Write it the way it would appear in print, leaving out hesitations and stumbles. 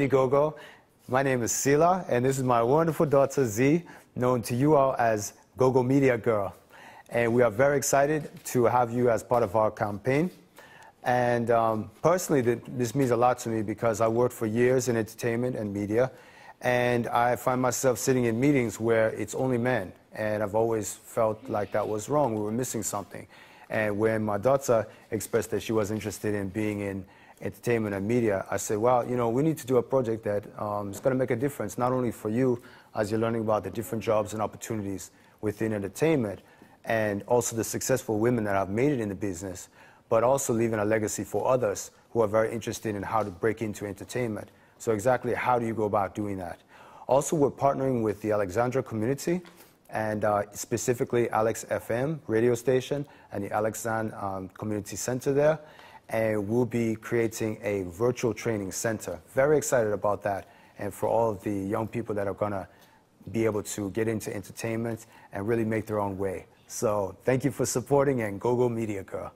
Indiegogo. My name is Sila, and this is my wonderful daughter Z, known to you all as Gogo Media Girl. And we are very excited to have you as part of our campaign. And personally, this means a lot to me because I worked for years in entertainment and media, and I find myself sitting in meetings where it's only men, and I've always felt like that was wrong. We were missing something. And when my daughter expressed that she was interested in being in entertainment and media, I said, well, you know, we need to do a project that is going to make a difference, not only for you as you're learning about the different jobs and opportunities within entertainment, and also the successful women that have made it in the business, but also leaving a legacy for others who are very interested in how to break into entertainment. So exactly how do you go about doing that? Also, we're partnering with the Alexandra community, and specifically Alex FM radio station and the Alexandra Community Center there. And we'll be creating a virtual training center. Very excited about that. And for all of the young people that are gonna be able to get into entertainment and really make their own way. So thank you for supporting, and Gogo Media Girl.